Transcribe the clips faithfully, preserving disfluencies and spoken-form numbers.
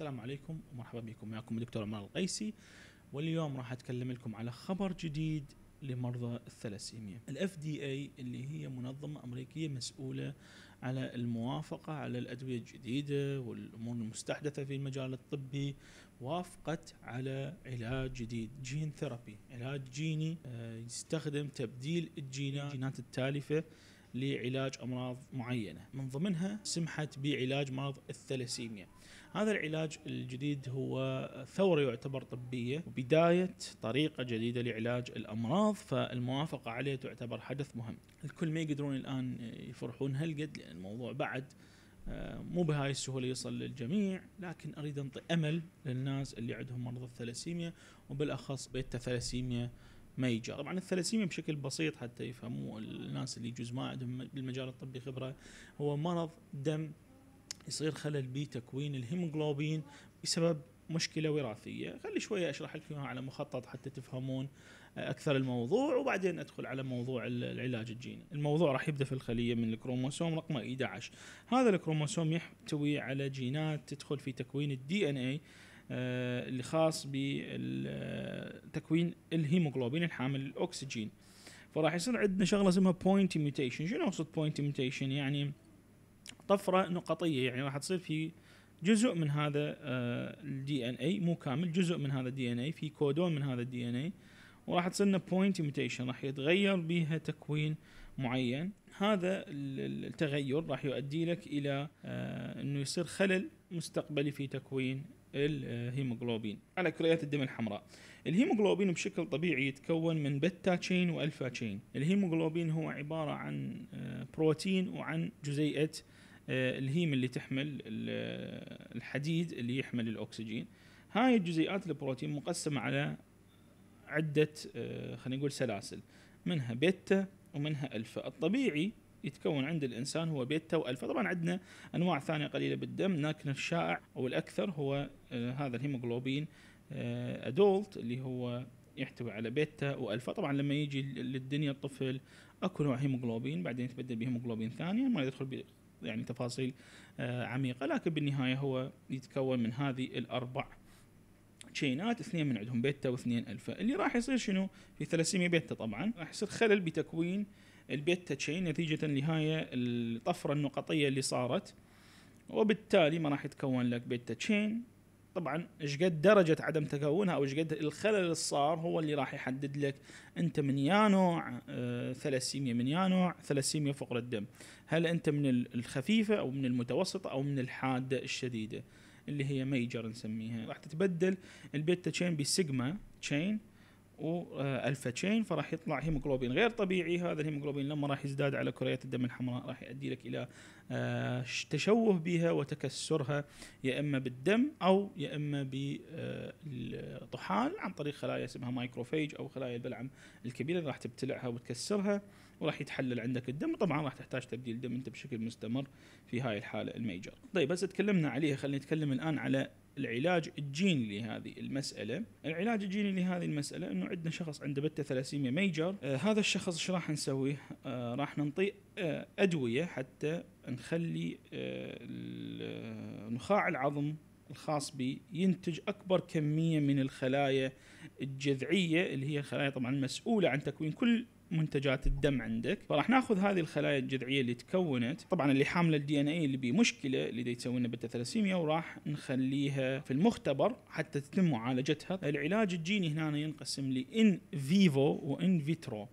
السلام عليكم ومرحبا بكم، معكم الدكتور عمر القيسي، واليوم راح اتكلم لكم على خبر جديد لمرضى الثلاسيميا. ال إف دي إيه اللي هي منظمة أمريكية مسؤولة على الموافقة على الأدوية الجديدة والأمور المستحدثة في المجال الطبي، وافقت على علاج جديد، جين ثيرابي، علاج جيني يستخدم تبديل الجينات الجينات التالفة لعلاج أمراض معينة، من ضمنها سمحت بعلاج مرض الثلاسيميا. هذا العلاج الجديد هو ثورة يعتبر طبية وبداية طريقة جديدة لعلاج الأمراض، فالموافقة عليه تعتبر حدث مهم. الكل ما يقدرون الآن يفرحون هالقد لأن الموضوع بعد مو بهاي السهولة يصل للجميع، لكن أريد أنطي أمل للناس اللي عندهم مرض الثلاسيميا وبالأخص بيتا الثلاسيميا ميجر. طبعا الثلاسيميا بشكل بسيط حتى يفهموا الناس اللي يجوز ما عندهم بالمجال الطبي خبرة، هو مرض دم يصير خلل بتكوين الهيموغلوبين بسبب مشكلة وراثية. خلي شوية أشرح لكم على مخطط حتى تفهمون أكثر الموضوع، وبعدين أدخل على موضوع العلاج الجيني. الموضوع راح يبدأ في الخلية من الكروموسوم رقم أحد عشر. هذا الكروموسوم يحتوي على جينات تدخل في تكوين الدي ان اي اللي خاص بتكوين الهيموغلوبين الحامل للأكسجين. فراح يصير عندنا شغلة اسمها بوينت ميوتيشن. شنو أقصد بوينت ميوتيشن؟ يعني طفرة نقطية، يعني راح تصير في جزء من هذا الدي ان اي، مو كامل، جزء من هذا الدي ان اي، في كودون من هذا الدي ان اي، وراح تصير لنا بوينت ميوتيشن، راح يتغير بها تكوين معين. هذا التغير راح يؤدي لك إلى إنه يصير خلل مستقبلي في تكوين الهيموغلوبين على كريات الدم الحمراء. الهيموغلوبين بشكل طبيعي يتكون من بيتا تشين والفا تشين. الهيموغلوبين هو عبارة عن بروتين وعن جزيئة الهيم اللي تحمل الحديد اللي يحمل الأكسجين. هاي الجزيئات البروتين مقسمة على عدة خلينا نقول سلاسل، منها بيتا ومنها ألفا. الطبيعي يتكون عند الإنسان هو بيتا وألفا، طبعا عندنا أنواع ثانية قليلة بالدم، لكن الشائع أو الأكثر هو هذا الهيموغلوبين أدولت اللي هو يحتوي على بيتا وألفا. طبعا لما يجي للدنيا الطفل أكو نوع هيموغلوبين، بعدين يتبدل بهيموغلوبين ثاني، ما يدخل ب يعني تفاصيل عميقة، لكن بالنهاية هو يتكون من هذه الأربع تشينات، اثنين من عندهم بيتا واثنين ألفا. اللي راح يصير شنو في ثلاسيميا بيتا؟ طبعا راح يصير خلل بتكوين البيتا تشين نتيجة لهاي الطفرة النقطية اللي صارت، وبالتالي ما راح يتكون لك بيتا تشين. طبعا اشقد درجة عدم تكونها او اشقد الخلل اللي صار هو اللي راح يحدد لك انت من يا نوع آه ثلاسيميا، من يا نوع ثلاسيميا فقر الدم، هل انت من الخفيفة او من المتوسطة او من الحادة الشديدة اللي هي ميجر نسميها. راح تتبدل البيتا تشين بالسيجما تشين والفا تشين، فراح يطلع هيموغلوبين غير طبيعي. هذا الهيموغلوبين لما راح يزداد على كريات الدم الحمراء راح يؤدي لك الى تشوه بها وتكسرها، يا اما بالدم او يا اما بالطحال عن طريق خلايا اسمها مايكروفاج او خلايا البلعم الكبيره اللي راح تبتلعها وتكسرها، وراح يتحلل عندك الدم، وطبعا راح تحتاج تبديل دم انت بشكل مستمر في هاي الحاله الميجر. طيب بس تكلمنا عليها، خلينا نتكلم الان على العلاج الجيني لهذه المسألة. العلاج الجيني لهذه المسألة إنه عندنا شخص عنده بيتا ثلاسيميا ميجر، آه هذا الشخص إيش راح نسويه؟ آه راح ننطي آه أدوية حتى نخلي آه نخاع العظم الخاص به ينتج أكبر كمية من الخلايا الجذعية اللي هي الخلايا طبعا مسؤولة عن تكوين كل منتجات الدم عندك. فراح ناخذ هذه الخلايا الجذعيه اللي تكونت، طبعا اللي حامله الدي ان اي اللي بمشكله اللي دا يسوي لنا بيتا ثلاسيميا، وراح نخليها في المختبر حتى تتم معالجتها. العلاج الجيني هنا ينقسم لان فيفو وان فيترو.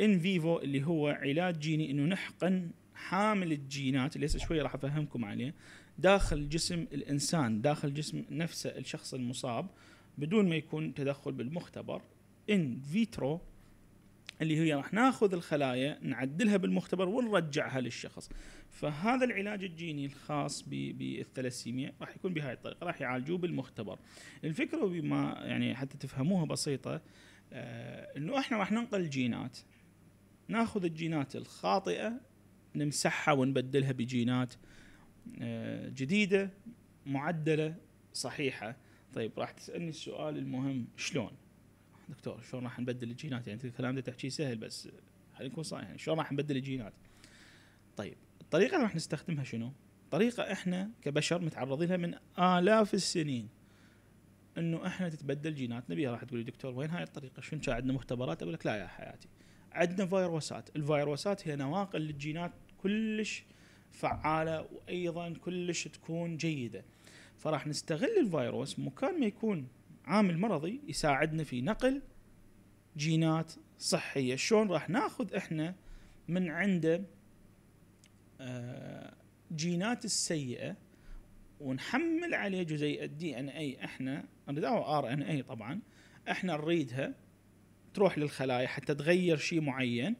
ان فيفو اللي هو علاج جيني انه نحقن حامل الجينات اللي هسه شوي راح افهمكم عليه داخل جسم الانسان، داخل جسم نفسه الشخص المصاب بدون ما يكون تدخل بالمختبر. ان فيترو اللي هي راح ناخذ الخلايا نعدلها بالمختبر ونرجعها للشخص. فهذا العلاج الجيني الخاص بالثلاسيميا راح يكون بهاي الطريقه، راح يعالجوه بالمختبر. الفكره بما يعني حتى تفهموها بسيطه، آه انه احنا راح ننقل الجينات، ناخذ الجينات الخاطئه نمسحها ونبدلها بجينات آه جديده معدله صحيحه. طيب راح تسالني السؤال المهم، شلون دكتور شلون راح نبدل الجينات؟ يعني الكلام ده تحكيه سهل بس خلينا نكون صايحين، شلون راح نبدل الجينات؟ طيب الطريقه اللي راح نستخدمها شنو؟ طريقة احنا كبشر متعرضين لها من آلاف السنين، انه احنا تتبدل جيناتنا بيها. راح تقول لي دكتور وين هاي الطريقة؟ شنو عندنا مختبرات؟ اقول لك لا يا حياتي، عندنا فيروسات. الفيروسات هي نواقل للجينات كلش فعالة وايضا كلش تكون جيدة، فراح نستغل الفيروس مكان ما يكون عامل مرضي يساعدنا في نقل جينات صحية. شلون راح ناخذ احنا من عنده آه جينات السيئة ونحمل عليه جزيئة الدي ان اي احنا او ار ان اي طبعا احنا نريدها تروح للخلايا حتى تغير شيء معين،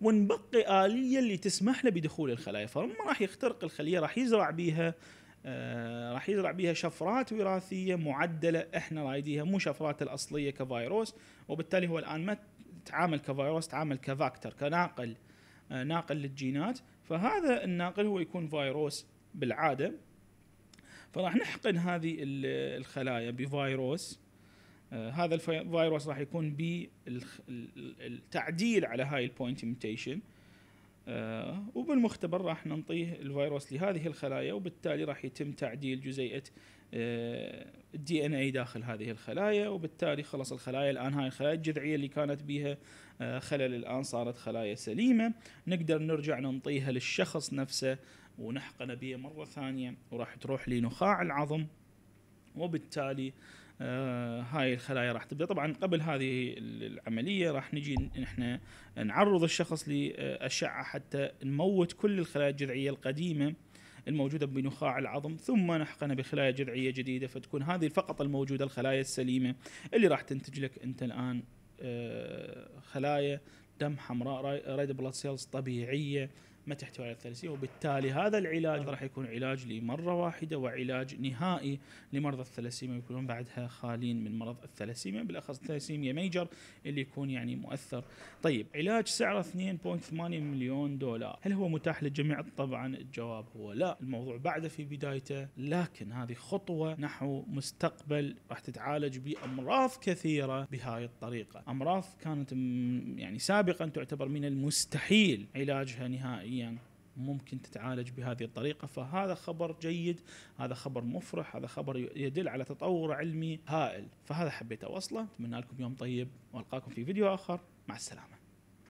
ونبقي آلية اللي تسمح له بدخول الخلايا. فما راح يخترق الخلية، راح يزرع بيها آه راح يزرع بيها شفرات وراثية معدلة احنا رايديها، مو شفرات الأصلية كفيروس. وبالتالي هو الآن ما تعامل كفيروس، تعامل كفاكتور، كناقل آه ناقل للجينات. فهذا الناقل هو يكون فيروس بالعادة، فراح نحقن هذه الخلايا بفيروس. آه هذا الفيروس راح يكون بالتعديل على هاي البوينت ميوتيشن، آه وبالمختبر راح ننطيه الفيروس لهذه الخلايا، وبالتالي راح يتم تعديل جزيئة آه الدي ان اي داخل هذه الخلايا. وبالتالي خلص الخلايا الآن، هاي الخلايا الجذعية اللي كانت بيها آه خلل الآن صارت خلايا سليمة، نقدر نرجع ننطيها للشخص نفسه ونحقن بيها مرة ثانية، وراح تروح لنخاع العظم. وبالتالي آه هاي الخلايا راح تبدا. طبعا قبل هذه العمليه راح نجي احنا نعرض الشخص لاشعه حتى نموت كل الخلايا الجذعيه القديمه الموجوده بنخاع العظم، ثم نحقنها بخلايا جذعيه جديده، فتكون هذه فقط الموجوده الخلايا السليمه اللي راح تنتج لك انت الان آه خلايا دم حمراء، ريد بلاد سيلز طبيعيه ما تحتوي على الثلاسيميا. وبالتالي هذا العلاج راح يكون علاج لمرة واحدة وعلاج نهائي لمرضى الثلاسيميا، ويكونون بعدها خالين من مرض الثلاسيميا، بالأخص الثلاسيميا ميجر اللي يكون يعني مؤثر. طيب، علاج سعره اثنين فاصلة ثمانية مليون دولار، هل هو متاح للجميع؟ طبعا الجواب هو لا، الموضوع بعده في بدايته، لكن هذه خطوة نحو مستقبل راح تتعالج بأمراض كثيرة بهاي الطريقة، أمراض كانت يعني سابقا تعتبر من المستحيل علاجها نهائيا يعني ممكن تتعالج بهذه الطريقة. فهذا خبر جيد، هذا خبر مفرح، هذا خبر يدل على تطور علمي هائل. فهذا حبيت أوصله، أتمنى لكم يوم طيب وألقاكم في فيديو آخر، مع السلامة.